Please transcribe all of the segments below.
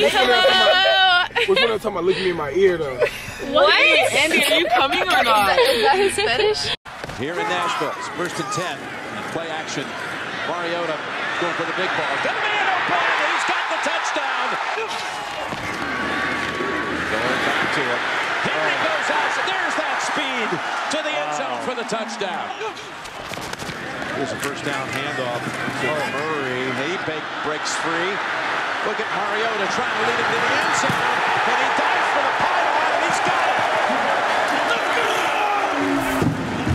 We're going to talk about looking in my ear, though. What? Andy, are you coming or not? Is that his fetish? Here in Nashville, it's 1st and 10. Play action. Mariota going for the big ball. Got a man open. He's got the touchdown. Going back to it. Henry goes out. So there's that speed to the end zone for the touchdown. Here's a first down handoff to Murray. He breaks free. Look at Mariota trying to lead him to the end zone, and he dives for the pile, and he's got it.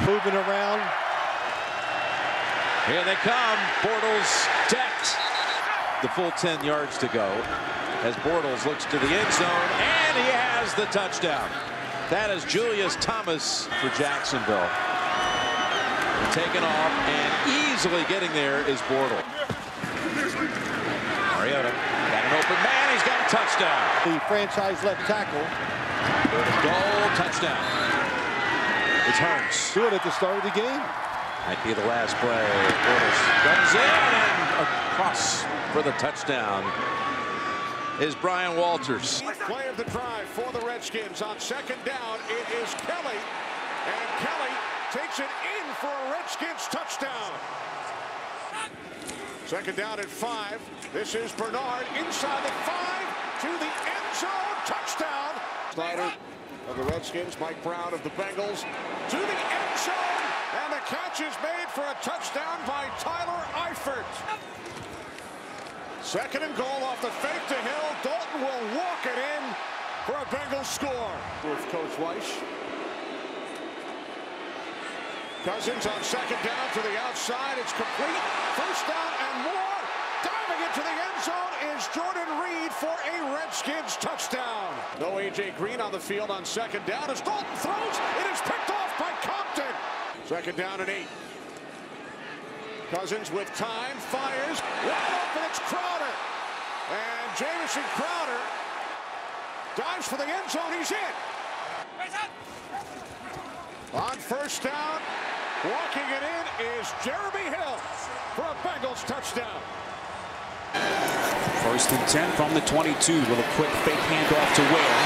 Moving around. Here they come. Bortles decked. The full 10 yards to go as Bortles looks to the end zone, and he has the touchdown. That is Julius Thomas for Jacksonville. Taken off, and easily getting there is Bortles. Mariota got an open man. He's got a touchdown. The franchise left tackle. Goal, touchdown. It's Holmes. Do it at the start of the game. Might be the last play. Bortles comes in and across for the touchdown is Brian Walters. Play of the drive for the Redskins on 2nd down. It is Kelly, and Kelly takes it in for a Redskins touchdown. 2nd down at 5. This is Bernard inside the 5 to the end zone. Touchdown. Snyder of the Redskins, Mike Brown of the Bengals to the end zone. And the catch is made for a touchdown by Tyler Eifert. 2nd and goal off the fake to Hill. Dalton will walk it in for a Bengals score. With Coach Weiss. Cousins on 2nd down to the outside. It's complete. 1st down and more. Diving into the end zone is Jordan Reed for a Redskins touchdown. No A.J. Green on the field on 2nd down. As Dalton throws, it is picked off by Compton. 2nd down and 8. Cousins with time. Fires. Wide open. It's Crowder. And Jamison Crowder dives for the end zone. He's in. On 1st down. Walking it in is Jeremy Hill for a Bengals touchdown. 1st and 10 from the 22 with a quick fake handoff to Ware.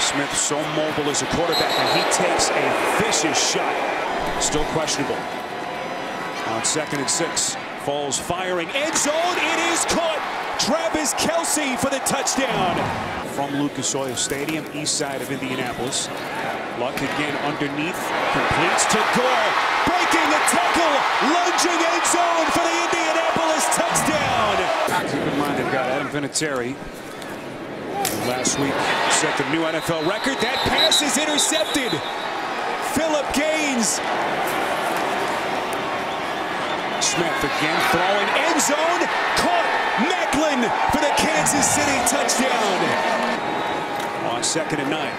Smith so mobile as a quarterback, and he takes a vicious shot. Still questionable. On 2nd and 6, falls firing. End zone, it is caught. Travis Kelsey for the touchdown. From Lucas Oil Stadium, east side of Indianapolis. Luck again underneath, completes to Carr, breaking the tackle, lunging end zone for the Indianapolis touchdown. Keep in mind they've got Adam Vinatieri. Last week set the new NFL record. That pass is intercepted. Phillip Gaines. Smith again throwing, end zone, caught. Macklin for the Kansas City touchdown. On 2nd and 9.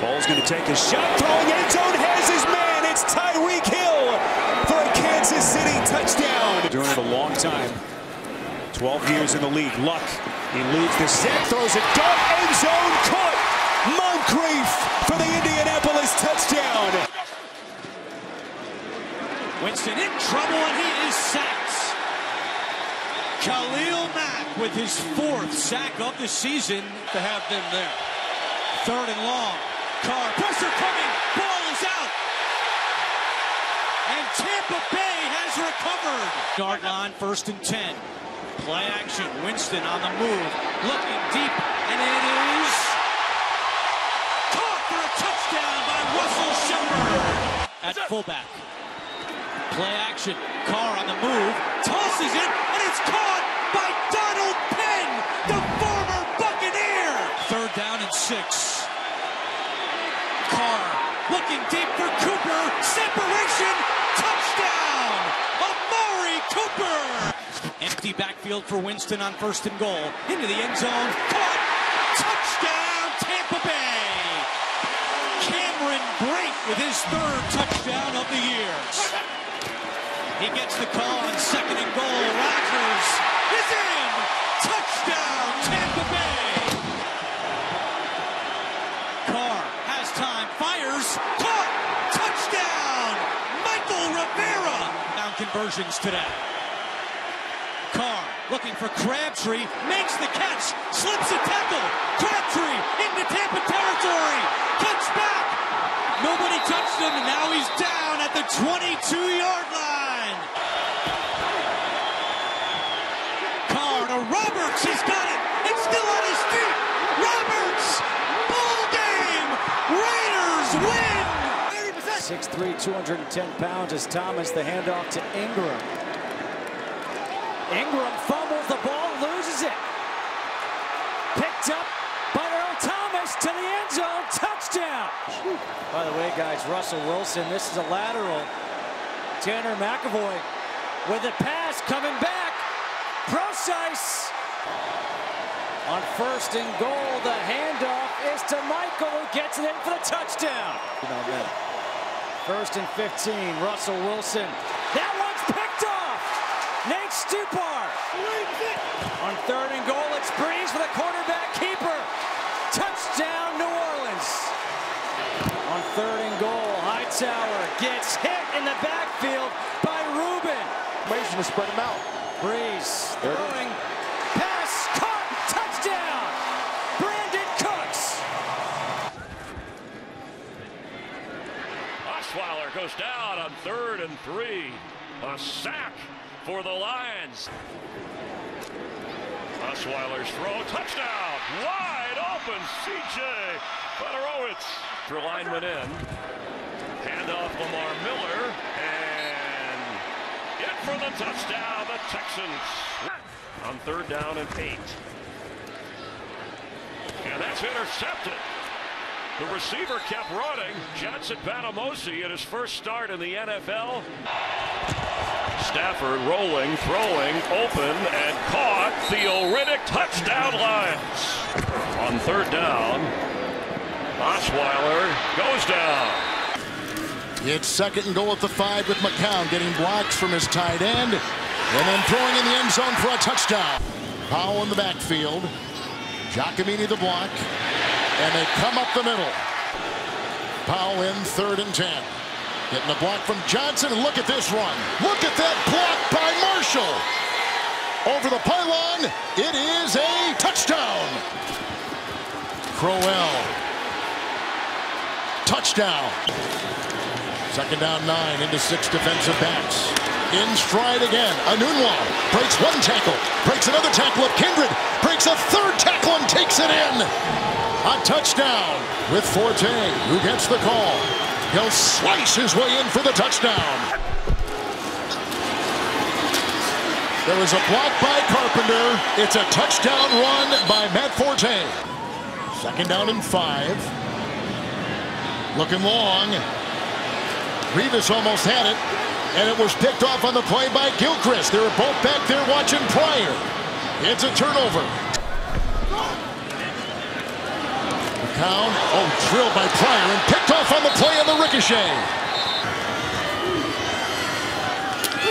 Ball's going to take a shot, throwing end zone, has his man. It's Tyreek Hill for a Kansas City touchdown. Doing it a long time. 12 years in the league. Luck eludes the sack, throws a dart, end zone, caught. Moncrief for the Indianapolis touchdown. Winston in trouble, and he is sacked. Khalil Mack with his 4th sack of the season to have them there. 3rd and long. Carr, pressure coming, ball is out, and Tampa Bay has recovered. Yard line, 1st and 10. Play action, Winston on the move, looking deep, and it is caught for a touchdown by Russell Shepard at fullback. Play action, Carr on the move, tosses it, and it's caught by Donald Penn, the former Buccaneer. 3rd down and 6. Carr looking deep for Cooper. Separation. Touchdown. Amari Cooper. Empty backfield for Winston on 1st and goal. Into the end zone. Caught. Touchdown Tampa Bay. Cameron Brake with his 3rd touchdown of the year. He gets the call on 2nd and goal. Rodgers is in. Touchdown Tampa Bay. Caught! Touchdown! Michael Rivera! Down conversions today. Carr looking for Crabtree, makes the catch, slips a tackle. Crabtree into Tampa territory, cuts back. Nobody touched him, and now he's down at the 22-yard line. Carr to Roberts, he's got it. It's still on his feet. Roberts, ball game. Raiders win. 6'3", 210 pounds is Thomas. The handoff to Ingram. Ingram fumbles the ball, loses it. Picked up by Earl Thomas to the end zone, touchdown. By the way, guys, Russell Wilson, this is a lateral. Tanner McAvoy with a pass coming back. Procise. On first and goal, the handoff is to Michael, who gets it in for the touchdown. First and 15, Russell Wilson. That one's picked off. Nate Stupar. On third and goal, it's Breeze for the quarterback keeper. Touchdown, New Orleans. On third and goal, Hightower gets hit in the backfield by Rubin. Mason to spread him out. Breeze throwing. Pass caught. Touchdown. Brandon Cooks. Osweiler goes down on 3rd and 3. A sack for the Lions. Osweiler's throw, touchdown, wide open, C.J. Federowicz. For lineman in, handoff Lamar Miller, and in for the touchdown, the Texans. On 3rd down and 8. And that's intercepted. The receiver kept running. Johnson Batamosi in his first start in the NFL. Stafford rolling, throwing, open, and caught. Theo Riddick, touchdown Lions. On 3rd down, Osweiler goes down. It's 2nd and goal at the 5 with McCown getting blocks from his tight end, and then throwing in the end zone for a touchdown. Powell in the backfield. Giacomini the block, and they come up the middle. Powell in 3rd and 10. Getting the block from Johnson, and look at this run. Look at that block by Marshall. Over the pylon, it is a touchdown. Crowell. Touchdown. 2nd down 9 into 6 defensive backs. In stride again. Anunua breaks one tackle, breaks another tackle of Kindred, breaks a 3rd tackle and takes it in. A touchdown with Forte, who gets the call. He'll slice his way in for the touchdown. There was a block by Carpenter. It's a touchdown run by Matt Forte. 2nd down and 5. Looking long. Revis almost had it, and it was picked off on the play by Gilchrist. They were both back there watching Pryor. It's a turnover. Count. Oh, drilled by Pryor and picked off on the play on the ricochet.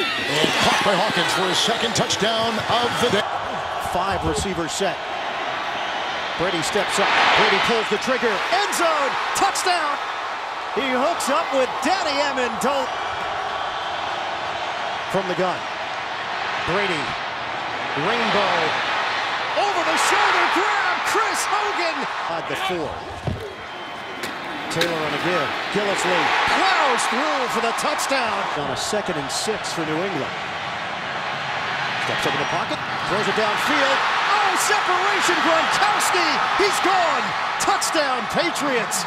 And caught by Hawkins for his 2nd touchdown of the day. 5 receiver set. Brady steps up. Brady pulls the trigger. End zone. Touchdown. He hooks up with Danny Amendola from the gun. Brady. Rainbow. Over the shoulder grab. Chris Hogan at the 4. Taylor on a give. Gillislee plows through for the touchdown. On a 2nd and 6 for New England. Steps up in the pocket, throws it downfield. Oh, separation, Gronkowski. He's gone. Touchdown, Patriots.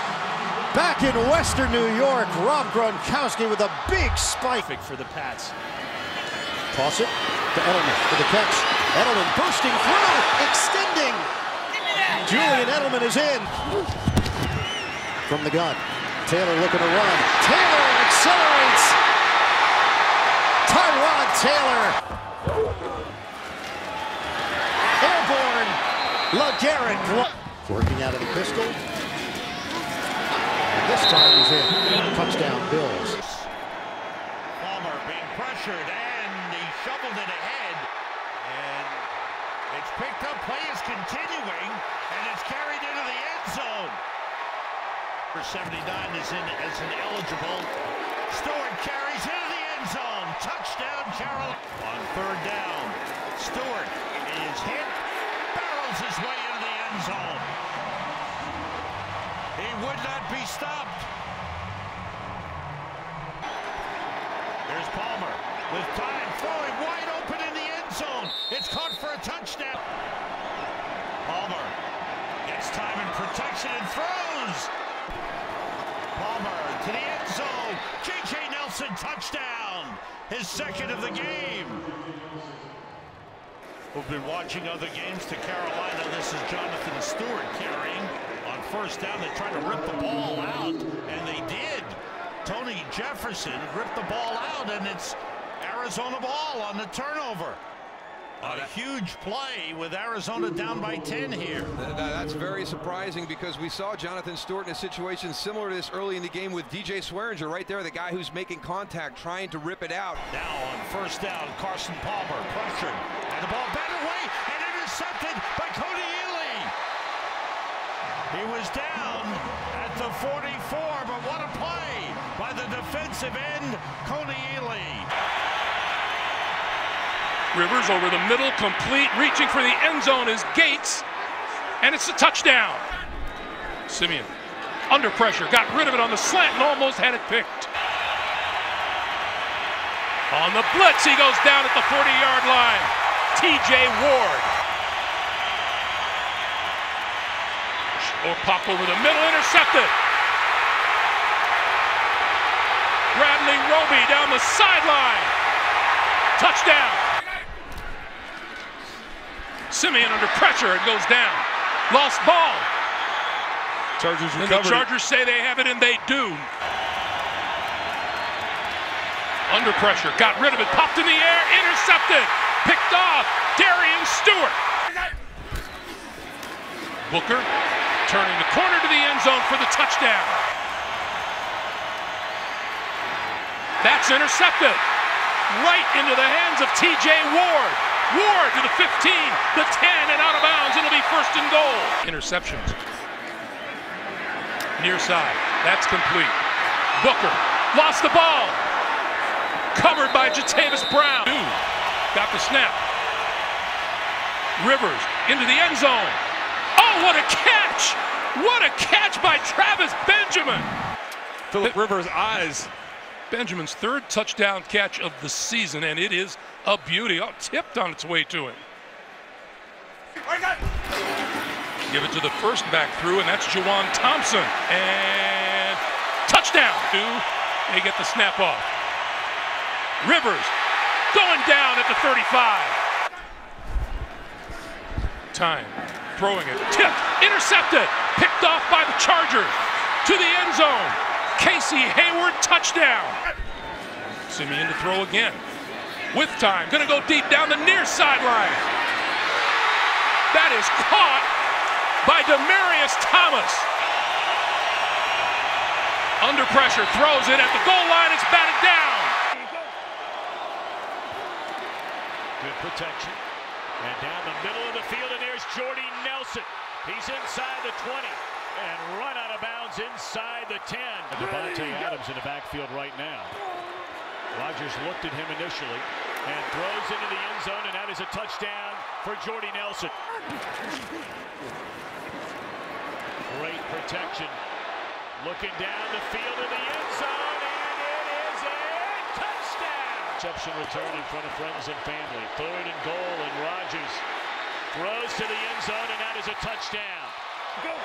Back in Western New York, Rob Gronkowski with a big spike for the Pats. Toss it to Edelman for the catch. Edelman bursting through, extending. Julian Edelman is in. From the gun. Taylor looking to run. Taylor accelerates. Tyrod Taylor. Airborne. LeGarrette. Working out of the pistol. And this time he's in. Touchdown Bills. Palmer being pressured and he shoveled it ahead. And it's picked up, play is continuing, and it's carried into the end zone. Number 79 is in as an eligible. Stewart carries into the end zone. Touchdown, Carroll. On 3rd down, Stewart. is hit, barrels his way into the end zone. He would not be stopped. Here's Palmer with time, throwing wide open in the end zone. It's caught for a touchdown. Palmer gets time and protection and throws. Palmer to the end zone. J.J. Nelson touchdown, his second of the game. We've been watching other games to Carolina. This is Jonathan Stewart carrying on first down. They tried to rip the ball out, and they did. Tony Jefferson ripped the ball out, and it's Arizona ball on the turnover. A huge play with Arizona down by 10 here. That's very surprising because we saw Jonathan Stewart in a situation similar to this early in the game with DJ Swearinger right there, the guy who's making contact, trying to rip it out. Now on first down, Carson Palmer pressured, and the ball batted away and intercepted by Cody Ealy. He was down at the 44, but what a play by the defensive end, Cody Ealy. Rivers over the middle, complete, reaching for the end zone is Gates, and it's a touchdown. Simeon, under pressure, got rid of it on the slant and almost had it picked. On the blitz, he goes down at the 40-yard line. TJ Ward. Or pop over the middle, intercepted. Bradley Roby down the sideline. Touchdown. Simeon under pressure, it goes down. Lost ball. Chargers recovered. The Chargers say they have it, and they do. Under pressure, got rid of it, popped in the air, intercepted, picked off, Darian Stewart. Booker turning the corner to the end zone for the touchdown. That's intercepted. Right into the hands of TJ Ward. Ward to the 15, the 10, and out of bounds. It'll be first and goal. Interceptions. Near side. That's complete. Booker lost the ball. Covered by Jatavis Brown. Got the snap. Rivers into the end zone. Oh, what a catch! What a catch by Travis Benjamin. Philip Rivers' eyes. Benjamin's third touchdown catch of the season, and it is a beauty. Oh, tipped on its way to him. Give it to the first back through, and that's Juwan Thompson. And touchdown. They get the snap off. Rivers going down at the 35. Time. Throwing it. Tipped. Intercepted. Picked off by the Chargers. To the end zone. Casey Hayward, touchdown. Simeon to throw again. With time, gonna go deep down the near sideline. That is caught by Demarius Thomas. Under pressure, throws it at the goal line, it's batted down. Good protection. And down the middle of the field, and here's Jordy Nelson. He's inside the 20. And run out of bounds inside the 10. Devontae Adams in the backfield right now. Rodgers looked at him initially and throws into the end zone, and that is a touchdown for Jordy Nelson. Great protection. Looking down the field in the end zone, and it is a touchdown. Reception return in front of friends and family. Third and goal, and Rodgers throws to the end zone, and that is a touchdown. Go.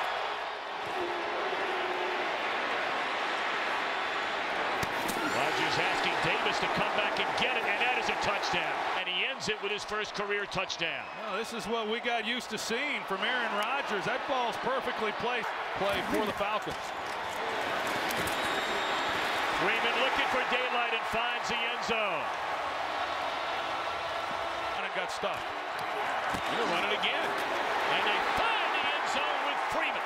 Rodgers asking Davis to come back and get it, and that is a touchdown. And he ends it with his first career touchdown. Well, this is what we got used to seeing from Aaron Rodgers. That ball's perfectly placed play for the Falcons. Freeman looking for daylight and finds the end zone. And it got stuck. They're running again. And they find the end zone with Freeman.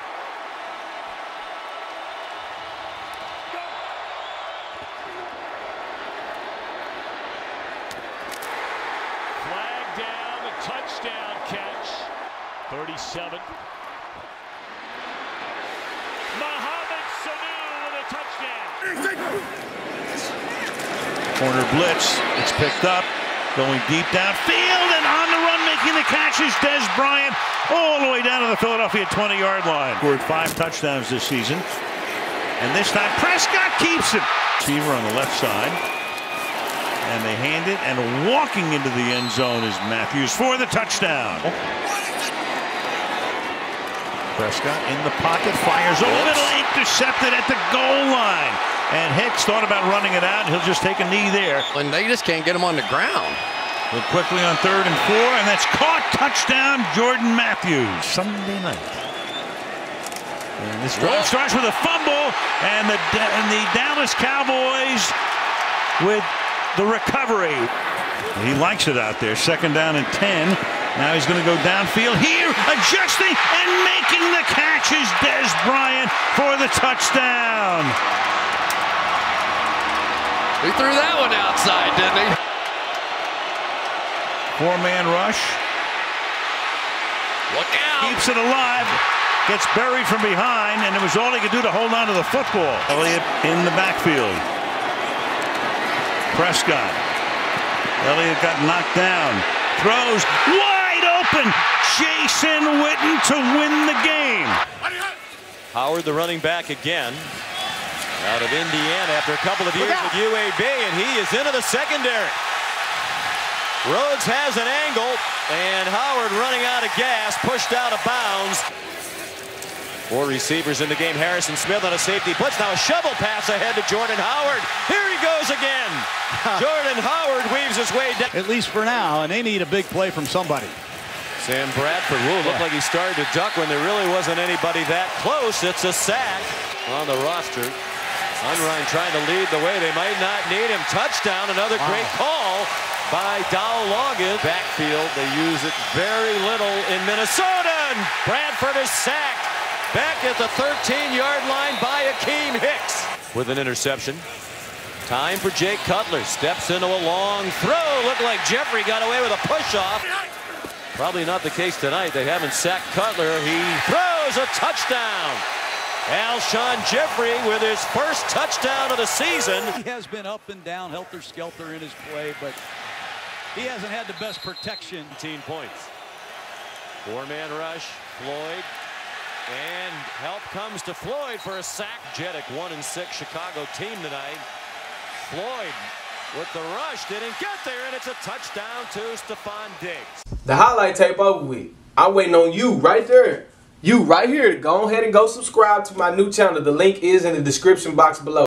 Touchdown catch. 37. Mohamed Sanu with a touchdown. Corner blitz. It's picked up. going deep downfield and on the run making the catches. Des Bryant all the way down to the Philadelphia 20-yard line. Scored 5 touchdowns this season. And this time Prescott keeps it. Receiver on the left side. And they hand it, and walking into the end zone is Matthews for the touchdown. Prescott in the pocket, fires a little, intercepted at the goal line. And Hicks thought about running it out. He'll just take a knee there. And they just can't get him on the ground. But quickly on 3rd and 4, and that's caught. Touchdown, Jordan Matthews. Sunday night. And this drive starts with a fumble, and the Dallas Cowboys with the recovery. He likes it out there. 2nd down and 10. Now he's going to go downfield here, adjusting and making the catch is Des Bryant for the touchdown. He threw that one outside, didn't he? 4-man rush. Look out! Keeps it alive. Gets buried from behind, and it was all he could do to hold on to the football. Elliott in the backfield. Prescott. Elliott got knocked down. Throws wide open. Jason Witten to win the game. Howard, the running back again, out of Indiana after a couple of years at UAB, and he is into the secondary. Rhodes has an angle, and Howard running out of gas, pushed out of bounds. 4 receivers in the game. Harrison Smith on a safety blitz. Now a shovel pass ahead to Jordan Howard. Here he goes again. Jordan Howard weaves his way down. At least for now, and they need a big play from somebody. Sam Bradford looked like he started to duck when there really wasn't anybody that close. It's a sack on the roster. Unrein trying to lead the way. They might not need him. Touchdown. Another great call by Dow Loggins. Backfield, they use it very little in Minnesota. And Bradford is sacked. Back at the 13-yard line by Akeem Hicks. With an interception. Time for Jake Cutler. Steps into a long throw. Looked like Jeffrey got away with a push-off. Probably not the case tonight. They haven't sacked Cutler. He throws a touchdown. Alshon Jeffrey with his first touchdown of the season. He has been up and down, helter-skelter in his play, but he hasn't had the best protection. 18 points. 4-man rush. Floyd. And help comes to Floyd for a sack. Jeddick, 1-6 Chicago team tonight. Floyd with the rush didn't get there, and it's a touchdown to Stephon Diggs. The highlight tape over with. I'm waiting on you right there. You right here. Go ahead and go subscribe to my new channel. The link is in the description box below.